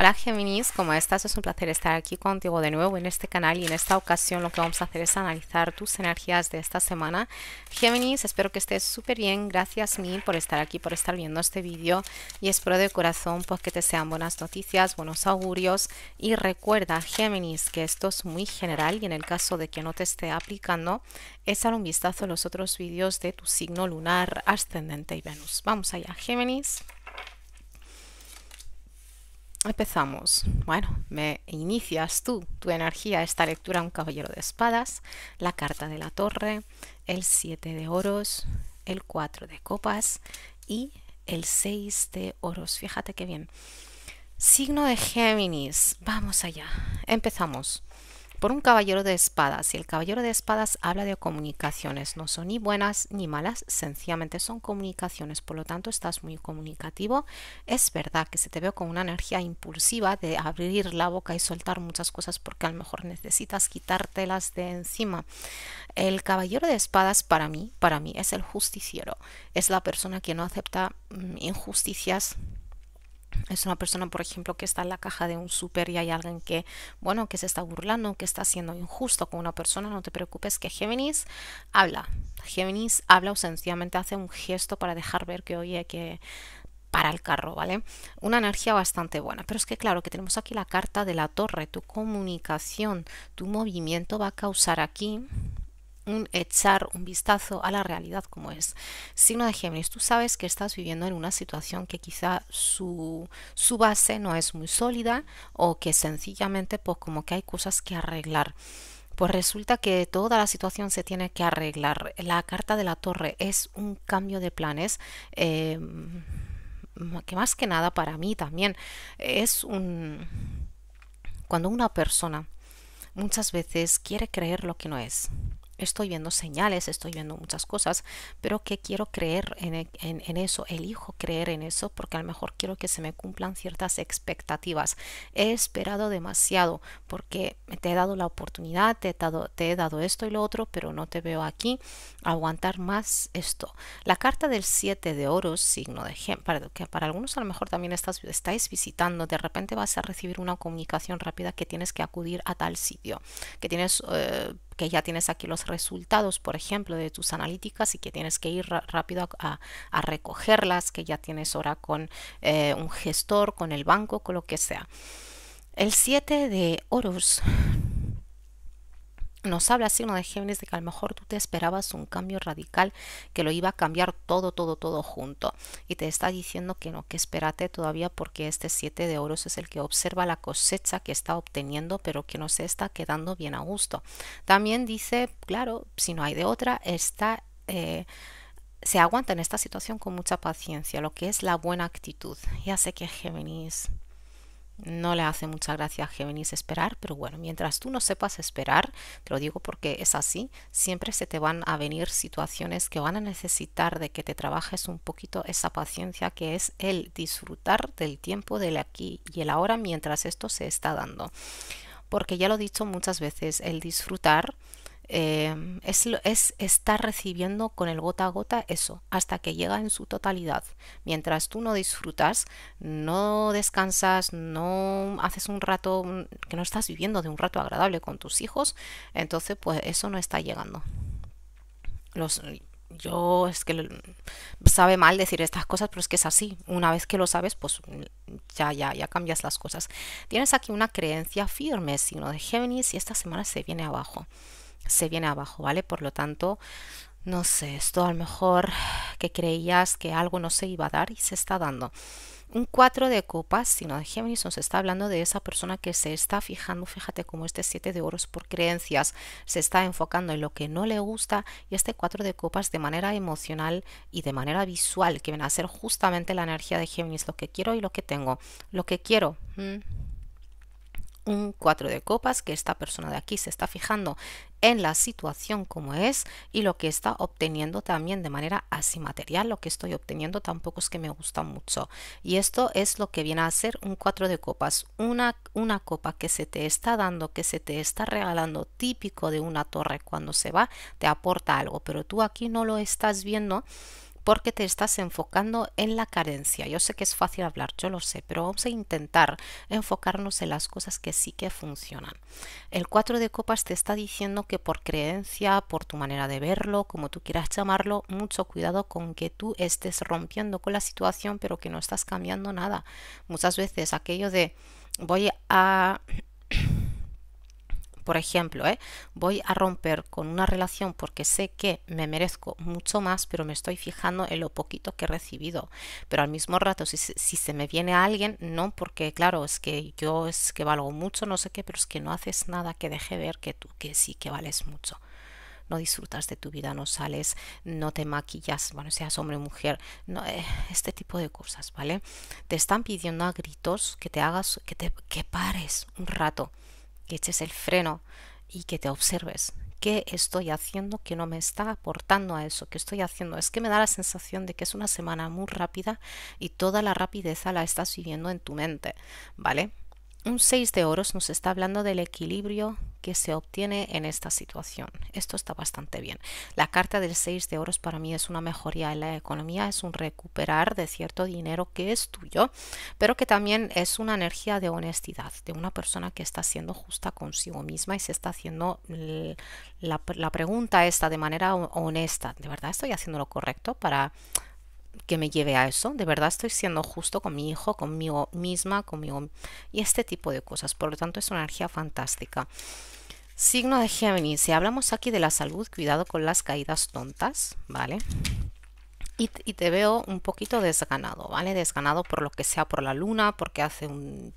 Hola Géminis, ¿cómo estás? Es un placer estar aquí contigo de nuevo en este canal y en esta ocasión lo que vamos a hacer es analizar tus energías de esta semana. Géminis, espero que estés súper bien, gracias mil por estar aquí, por estar viendo este vídeo y espero de corazón pues que te sean buenas noticias, buenos augurios y recuerda Géminis que esto es muy general y en el caso de que no te esté aplicando, échale un vistazo a los otros vídeos de tu signo lunar, ascendente y Venus. Vamos allá Géminis. Empezamos. Bueno, me inicias tú, tu energía, esta lectura, un caballero de espadas, la carta de la torre, el 7 de oros, el 4 de copas y el 6 de oros. Fíjate qué bien. Signo de Géminis. Vamos allá. Empezamos. Por un caballero de espadas, y el caballero de espadas habla de comunicaciones, no son ni buenas ni malas, sencillamente son comunicaciones, por lo tanto estás muy comunicativo. Es verdad que se te ve con una energía impulsiva de abrir la boca y soltar muchas cosas porque a lo mejor necesitas quitártelas de encima. El caballero de espadas para mí es el justiciero, es la persona que no acepta injusticias. Es una persona, por ejemplo, que está en la caja de un súper y hay alguien que, bueno, que se está burlando, que está siendo injusto con una persona. No te preocupes que Géminis habla. Géminis habla o sencillamente hace un gesto para dejar ver que, oye, que para el carro, ¿vale? Una energía bastante buena. Pero es que claro que tenemos aquí la carta de la torre. Tu comunicación, tu movimiento va a causar aquí un echar un vistazo a la realidad como es. Signo de Géminis, tú sabes que estás viviendo en una situación que quizá su base no es muy sólida o que sencillamente pues como que hay cosas que arreglar. Pues resulta que toda la situación se tiene que arreglar. La carta de la torre es un cambio de planes que más que nada para mí también es cuando una persona muchas veces quiere creer lo que no es. Estoy viendo señales, estoy viendo muchas cosas, pero que quiero creer en eso, elijo creer en eso porque a lo mejor quiero que se me cumplan ciertas expectativas. He esperado demasiado porque te he dado la oportunidad, te he dado esto y lo otro, pero no te veo aquí aguantar más esto. La carta del 7 de oros, signo de Géminis, que para algunos a lo mejor también estáis visitando, de repente vas a recibir una comunicación rápida que tienes que acudir a tal sitio, que tienes... que ya tienes aquí los resultados, por ejemplo, de tus analíticas y que tienes que ir rápido a recogerlas, que ya tienes hora con un gestor, con el banco, con lo que sea. El 7 de oros nos habla, signo de Géminis, de que a lo mejor tú te esperabas un cambio radical que lo iba a cambiar todo junto y te está diciendo que no, que espérate todavía porque este 7 de oros es el que observa la cosecha que está obteniendo pero que no se está quedando bien a gusto. También dice, claro, si no hay de otra, se aguanta en esta situación con mucha paciencia, lo que es la buena actitud. Ya sé que Géminis... no le hace mucha gracia a Géminis esperar, pero bueno, mientras tú no sepas esperar, te lo digo porque es así, siempre se te van a venir situaciones que van a necesitar de que te trabajes un poquito esa paciencia que es el disfrutar del tiempo, del aquí y el ahora mientras esto se está dando. Porque ya lo he dicho muchas veces, el disfrutar es estar recibiendo con el gota a gota eso, hasta que llega en su totalidad. Mientras tú no disfrutas, no descansas, no haces un rato, que no estás viviendo de un rato agradable con tus hijos, entonces pues eso no está llegando. Yo es que sabe mal decir estas cosas, pero es que es así. Una vez que lo sabes, pues ya cambias las cosas. Tienes aquí una creencia firme, signo de Géminis, y esta semana se viene abajo. Se viene abajo, ¿vale? Por lo tanto, no sé, esto a lo mejor que creías que algo no se iba a dar y se está dando. Un 4 de copas, signo de Géminis, nos está hablando de esa persona que se está fijando, fíjate como este 7 de oros por creencias, se está enfocando en lo que no le gusta y este 4 de copas de manera emocional y de manera visual, que viene a ser justamente la energía de Géminis, lo que quiero y lo que tengo, lo que quiero. Un 4 de copas que esta persona de aquí se está fijando en la situación como es y lo que está obteniendo también de manera así material, lo que estoy obteniendo tampoco es que me gusta mucho y esto es lo que viene a ser un 4 de copas, una copa que se te está dando, que se te está regalando, típico de una torre, cuando se va te aporta algo pero tú aquí no lo estás viendo porque te estás enfocando en la carencia. Yo sé que es fácil hablar, yo lo sé, pero vamos a intentar enfocarnos en las cosas que sí que funcionan. El 4 de copas te está diciendo que por creencia, por tu manera de verlo, como tú quieras llamarlo, mucho cuidado con que tú estés rompiendo con la situación pero que no estás cambiando nada. Muchas veces aquello de voy a... Por ejemplo, voy a romper con una relación porque sé que me merezco mucho más, pero me estoy fijando en lo poquito que he recibido. Pero al mismo rato, si se me viene a alguien, no, porque claro, es que yo es que valgo mucho, no sé qué, pero es que no haces nada que deje ver que tú que sí que vales mucho. No disfrutas de tu vida, no sales, no te maquillas, bueno, seas hombre o mujer, no, este tipo de cosas, ¿vale? Te están pidiendo a gritos que te hagas, que pares un rato, que eches el freno y que te observes. ¿Qué estoy haciendo que no me está aportando a eso? ¿Qué estoy haciendo? Es que me da la sensación de que es una semana muy rápida y toda la rapidez la estás viviendo en tu mente, ¿vale? Un 6 de oros nos está hablando del equilibrio que se obtiene en esta situación. Esto está bastante bien. La carta del 6 de oros para mí es una mejoría en la economía, es un recuperar de cierto dinero que es tuyo, pero que también es una energía de honestidad, de una persona que está siendo justa consigo misma y se está haciendo la pregunta esta de manera honesta. ¿De verdad estoy haciendo lo correcto para que me lleve a eso? ¿De verdad estoy siendo justo con mi hijo, conmigo misma, conmigo? Y este tipo de cosas. Por lo tanto, es una energía fantástica. Signo de Géminis. Si hablamos aquí de la salud, cuidado con las caídas tontas, ¿vale? Y te veo un poquito desganado, ¿vale? Desganado por lo que sea, por la luna, porque hace un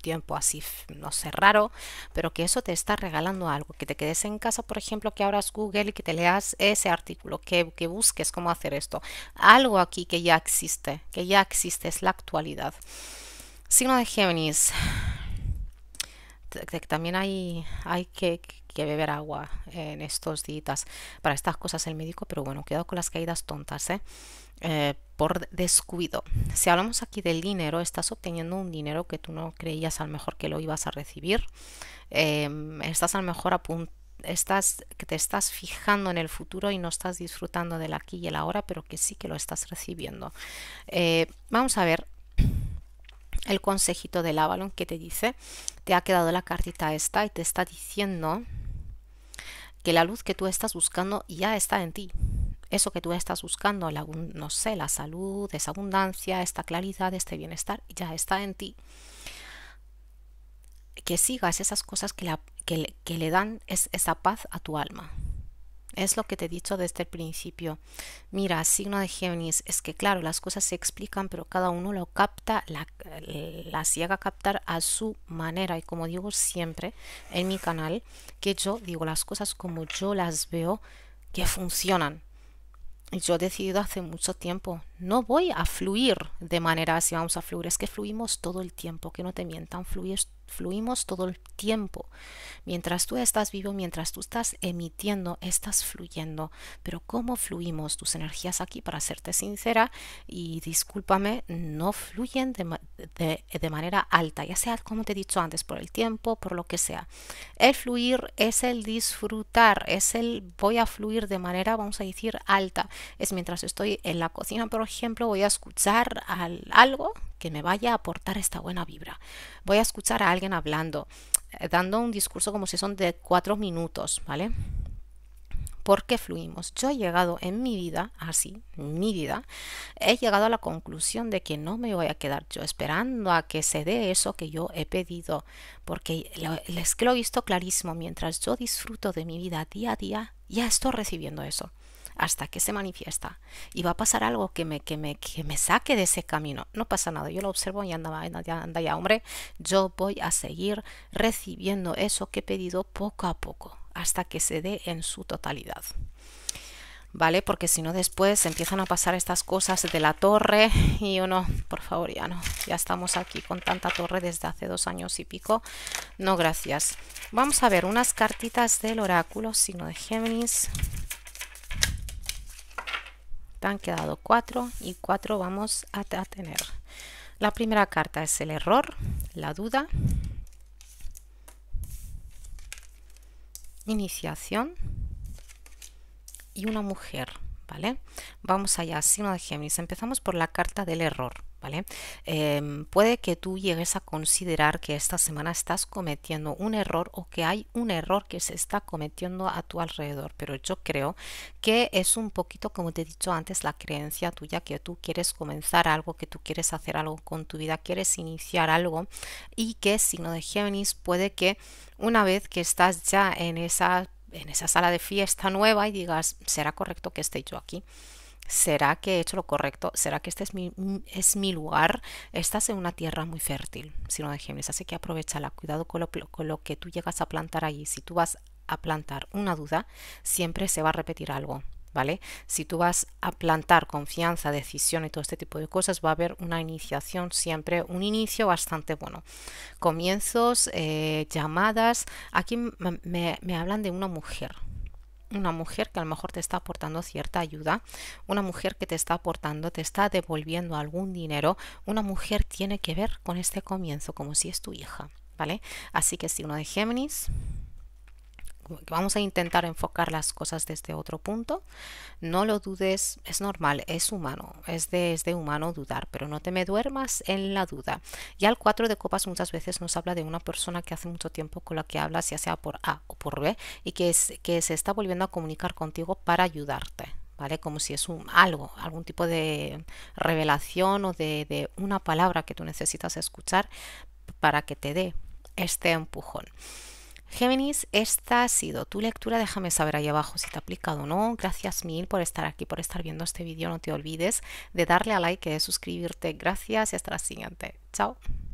tiempo así, no sé, raro, pero que eso te está regalando algo, que te quedes en casa, por ejemplo, que abras Google y que te leas ese artículo, que busques cómo hacer esto, algo aquí que ya existe, es la actualidad. Signo de Géminis, también hay que beber agua en estos días para estas cosas el médico, pero bueno, cuidado con las caídas tontas, por descuido. Si hablamos aquí del dinero, estás obteniendo un dinero que tú no creías a lo mejor que lo ibas a recibir, estás a lo mejor te estás fijando en el futuro y no estás disfrutando del aquí y el ahora, pero que sí que lo estás recibiendo. Vamos a ver el consejito del Avalon que te dice, te ha quedado la cartita esta y te está diciendo que la luz que tú estás buscando ya está en ti. Eso que tú estás buscando, no sé, la salud, esa abundancia, esta claridad, este bienestar, ya está en ti. Que sigas esas cosas que le dan esa paz a tu alma. Es lo que te he dicho desde el principio. Mira, signo de Géminis, es que claro, las cosas se explican, pero cada uno lo capta, las llega a captar a su manera. Y como digo siempre en mi canal, que yo digo las cosas como yo las veo que funcionan. Yo he decidido hace mucho tiempo, no voy a fluir de manera así, vamos a fluir, es que fluimos todo el tiempo, que no te mientan, fluimos todo el tiempo. Mientras tú estás vivo, mientras tú estás emitiendo, estás fluyendo. Pero ¿cómo fluimos? Tus energías aquí, para serte sincera, y discúlpame, no fluyen de manera alta, ya sea como te he dicho antes, por el tiempo, por lo que sea. El fluir es el disfrutar, es el voy a fluir de manera, vamos a decir, alta. Es mientras estoy en la cocina, por ejemplo, voy a escuchar algo que me vaya a aportar esta buena vibra. Voy a escuchar a alguien hablando, dando un discurso como si son de 4 minutos, ¿vale? Porque fluimos. Yo he llegado en mi vida, así, en mi vida, he llegado a la conclusión de que no me voy a quedar yo esperando a que se dé eso que yo he pedido, porque es que lo he visto clarísimo, mientras yo disfruto de mi vida día a día, ya estoy recibiendo eso, hasta que se manifiesta y va a pasar algo que me saque de ese camino. No pasa nada, yo lo observo y anda ya, hombre, yo voy a seguir recibiendo eso que he pedido poco a poco hasta que se dé en su totalidad, ¿vale? Porque si no después empiezan a pasar estas cosas de la torre y uno, por favor, ya no, ya estamos aquí con tanta torre desde hace 2 años y pico, no gracias. Vamos a ver unas cartitas del oráculo, signo de Géminis. Han quedado 4 y 4 vamos a tener. La primera carta es el error, la duda, iniciación y una mujer, ¿vale? Vamos allá, signo de Géminis. Empezamos por la carta del error, ¿vale? Puede que tú llegues a considerar que esta semana estás cometiendo un error o que hay un error que se está cometiendo a tu alrededor, pero yo creo que es un poquito, como te he dicho antes, la creencia tuya que tú quieres comenzar algo, que tú quieres hacer algo con tu vida, quieres iniciar algo, y que signo de Géminis puede que una vez que estás ya en esa sala de fiesta nueva y digas, ¿será correcto que esté yo aquí? ¿Será que he hecho lo correcto? ¿Será que este es mi lugar? Estás en una tierra muy fértil, signo de Géminis, así que aprovechala, cuidado con lo que tú llegas a plantar allí. Si tú vas a plantar una duda, siempre se va a repetir algo, ¿vale? Si tú vas a plantar confianza, decisión y todo este tipo de cosas, va a haber una iniciación siempre, un inicio bastante bueno. Comienzos, llamadas. Aquí me hablan de una mujer que a lo mejor te está aportando cierta ayuda, una mujer que te está devolviendo algún dinero. Una mujer tiene que ver con este comienzo, como si es tu hija, ¿vale? Así que signo de Géminis, vamos a intentar enfocar las cosas desde otro punto. No lo dudes, es normal, es humano, es de humano dudar, pero no te me duermas en la duda. Ya el 4 de copas muchas veces nos habla de una persona que hace mucho tiempo con la que hablas, ya sea por A o por B, y que se está volviendo a comunicar contigo para ayudarte, ¿vale? Como si es algún tipo de revelación o de una palabra que tú necesitas escuchar para que te dé este empujón. Géminis, esta ha sido tu lectura. Déjame saber ahí abajo si te ha aplicado o no. Gracias mil por estar aquí, por estar viendo este vídeo. No te olvides de darle a like y de suscribirte. Gracias y hasta la siguiente. Chao.